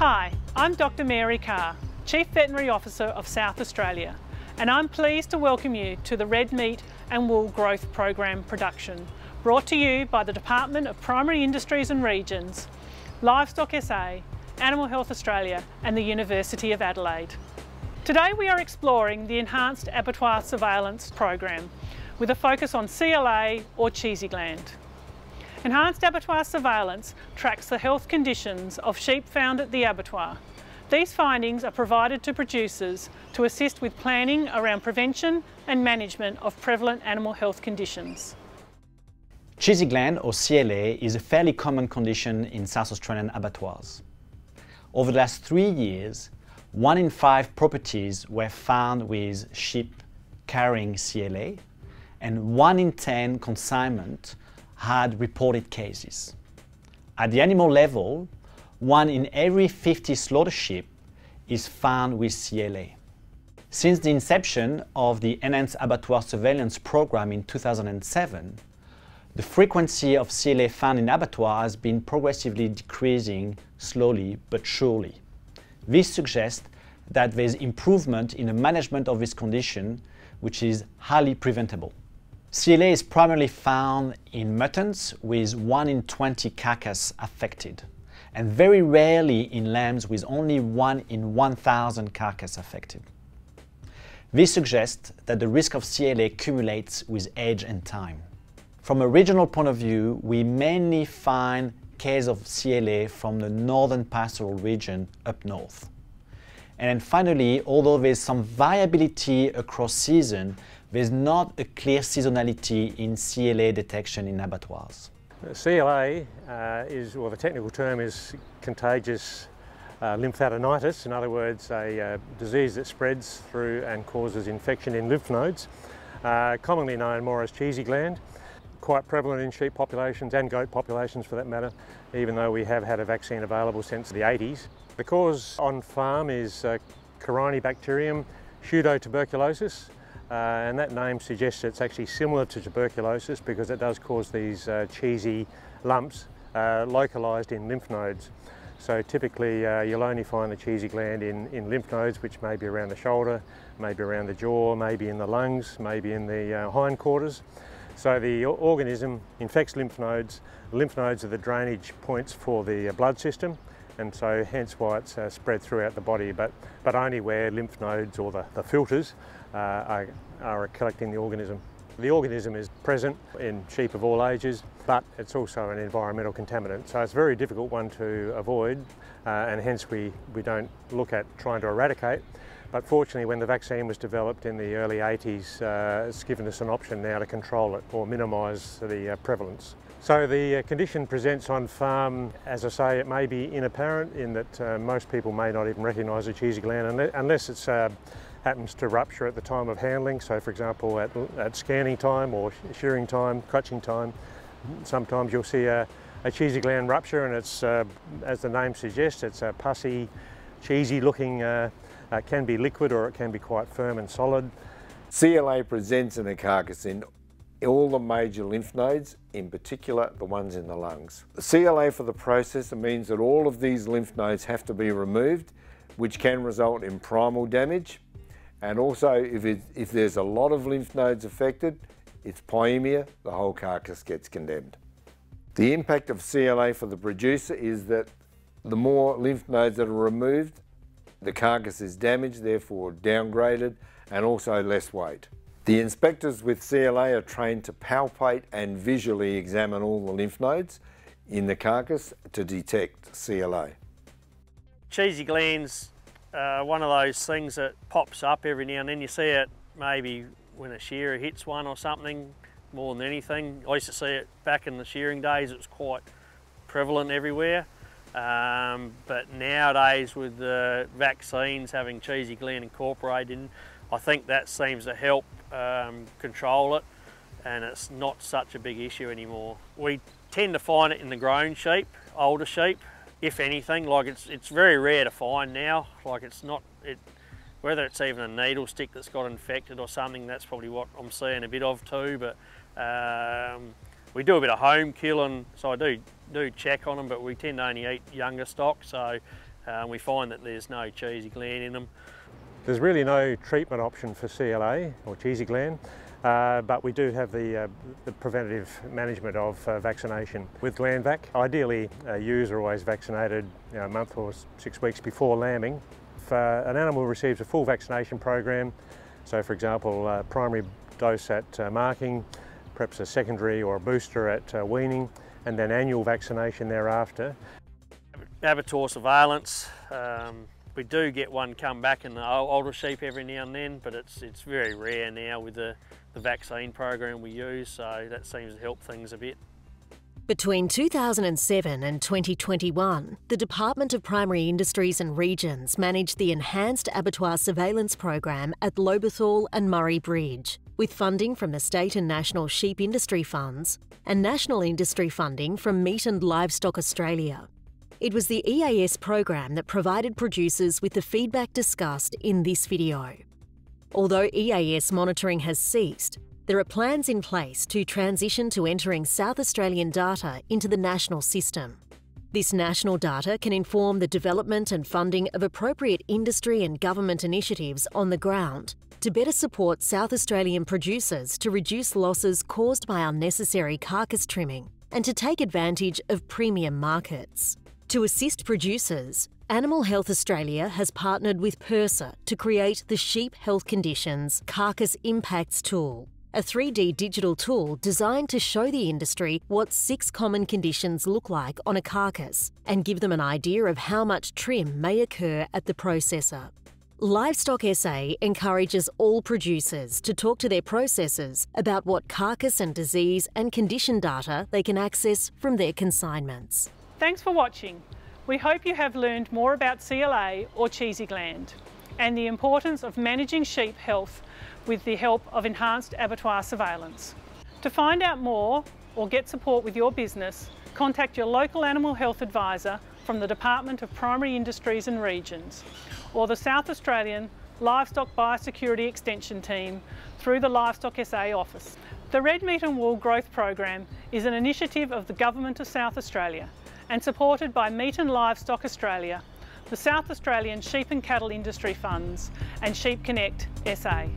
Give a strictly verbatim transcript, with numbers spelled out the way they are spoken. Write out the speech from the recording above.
Hi, I'm Dr Mary Carr, Chief Veterinary Officer of South Australia, and I'm pleased to welcome you to the Red Meat and Wool Growth Program production, brought to you by the Department of Primary Industries and Regions, Livestock S A, Animal Health Australia and the University of Adelaide. Today we are exploring the Enhanced Abattoir Surveillance Program, with a focus on C L A or Cheesy Gland. Enhanced abattoir surveillance tracks the health conditions of sheep found at the abattoir. These findings are provided to producers to assist with planning around prevention and management of prevalent animal health conditions. Cheesy gland, or C L A, is a fairly common condition in South Australian abattoirs. Over the last three years, one in five properties were found with sheep carrying C L A, and one in ten consignment had reported cases. At the animal level, one in every fifty slaughter sheep is found with C L A. Since the inception of the Enhanced Abattoir Surveillance Program in two thousand seven, the frequency of C L A found in abattoirs has been progressively decreasing slowly but surely. This suggests that there is improvement in the management of this condition, which is highly preventable. C L A is primarily found in muttons, with one in twenty carcass affected, and very rarely in lambs, with only one in one thousand carcass affected. This suggests that the risk of C L A accumulates with age and time. From a regional point of view, we mainly find cases of C L A from the northern pastoral region up north. And then finally, although there's some variability across season, there's not a clear seasonality in C L A detection in abattoirs. C L A uh, is, well, the technical term is contagious uh, lymphadenitis, in other words, a uh, disease that spreads through and causes infection in lymph nodes, uh, commonly known more as cheesy gland. Quite prevalent in sheep populations and goat populations for that matter, even though we have had a vaccine available since the eighties. The cause on farm is uh, Corynebacterium pseudotuberculosis, uh, and that name suggests it's actually similar to tuberculosis because it does cause these uh, cheesy lumps uh, localised in lymph nodes. So typically uh, you'll only find the cheesy gland in, in lymph nodes, which may be around the shoulder, maybe around the jaw, maybe in the lungs, maybe in the uh, hindquarters. So the organism infects lymph nodes. Lymph nodes are the drainage points for the blood system, and so hence why it's uh, spread throughout the body, but, but only where lymph nodes or the, the filters uh, are, are collecting the organism. The organism is present in sheep of all ages, but it's also an environmental contaminant, so it's a very difficult one to avoid, uh, and hence we, we don't look at trying to eradicate. But fortunately, when the vaccine was developed in the early eighties, uh, it's given us an option now to control it or minimise the uh, prevalence. So the condition presents on farm, as I say, it may be inapparent in that uh, most people may not even recognise a cheesy gland unless it uh, happens to rupture at the time of handling. So for example, at, at scanning time or shearing time, crutching time, sometimes you'll see a, a cheesy gland rupture, and it's, uh, as the name suggests, it's a pussy, cheesy looking, uh, uh, can be liquid or it can be quite firm and solid. C L A presents in a carcass in all the major lymph nodes, in particular the ones in the lungs. The C L A for the processor means that all of these lymph nodes have to be removed, which can result in primal damage, and also if, it, if there's a lot of lymph nodes affected, it's pyoemia, the whole carcass gets condemned. The impact of C L A for the producer is that the more lymph nodes that are removed, the carcass is damaged, therefore downgraded, and also less weight. The inspectors with C L A are trained to palpate and visually examine all the lymph nodes in the carcass to detect C L A. Cheesy gland's uh, one of those things that pops up every now and then. You see it maybe when a shearer hits one or something, more than anything. I used to see it back in the shearing days. It was quite prevalent everywhere. Um, but nowadays, with the vaccines having cheesy gland incorporated in, I think that seems to help um, control it, and it's not such a big issue anymore. We tend to find it in the grown sheep, older sheep, if anything. Like it's it's very rare to find now. Like it's not it, whether it's even a needle stick that's got infected or something. That's probably what I'm seeing a bit of too. But um, we do a bit of home killing, so I do do check on them. But we tend to only eat younger stock, so Um, we find that there's no Cheesy Gland in them. There's really no treatment option for C L A or Cheesy Gland, uh, but we do have the, uh, the preventative management of uh, vaccination. With GlandVac, ideally uh, ewes are always vaccinated, you know, a month or six weeks before lambing. If uh, an animal receives a full vaccination program, so for example uh, primary dose at uh, marking, perhaps a secondary or a booster at uh, weaning, and then annual vaccination thereafter. Abattoir surveillance, um, we do get one come back in the older sheep every now and then, but it's it's very rare now with the, the vaccine program we use, so that seems to help things a bit. Between two thousand seven and twenty twenty-one, the Department of Primary Industries and Regions managed the Enhanced Abattoir Surveillance Program at Lobethal and Murray Bridge, with funding from the State and National Sheep Industry Funds and National Industry funding from Meat and Livestock Australia. It was the E A S program that provided producers with the feedback discussed in this video. Although E A S monitoring has ceased, there are plans in place to transition to entering South Australian data into the national system. This national data can inform the development and funding of appropriate industry and government initiatives on the ground to better support South Australian producers to reduce losses caused by unnecessary carcass trimming and to take advantage of premium markets. To assist producers, Animal Health Australia has partnered with PIRSA to create the Sheep Health Conditions Carcass Impacts Tool, a three D digital tool designed to show the industry what six common conditions look like on a carcass and give them an idea of how much trim may occur at the processor. Livestock S A encourages all producers to talk to their processors about what carcass and disease and condition data they can access from their consignments. Thanks for watching. We hope you have learned more about C L A or Cheesy Gland and the importance of managing sheep health with the help of enhanced abattoir surveillance. To find out more or get support with your business, contact your local animal health advisor from the Department of Primary Industries and Regions or the South Australian Livestock Biosecurity Extension Team through the Livestock S A office. The Red Meat and Wool Growth Program is an initiative of the Government of South Australia and supported by Meat and Livestock Australia, the South Australian Sheep and Cattle Industry Funds and Sheep Connect S A.